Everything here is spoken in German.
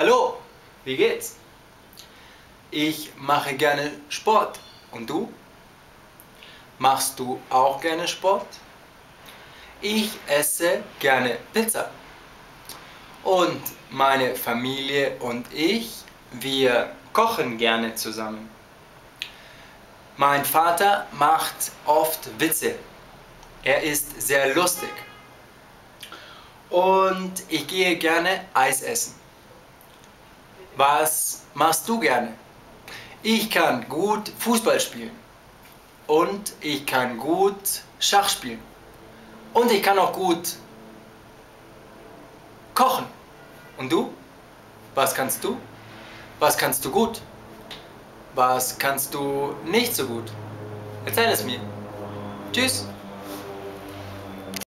Hallo, wie geht's? Ich mache gerne Sport. Und du? Machst du auch gerne Sport? Ich esse gerne Pizza. Und meine Familie und ich, wir kochen gerne zusammen. Mein Vater macht oft Witze. Er ist sehr lustig. Und ich gehe gerne Eis essen. Was machst du gerne? Ich kann gut Fußball spielen. Und ich kann gut Schach spielen. Und ich kann auch gut kochen. Und du? Was kannst du? Was kannst du gut? Was kannst du nicht so gut? Erzähl es mir. Tschüss.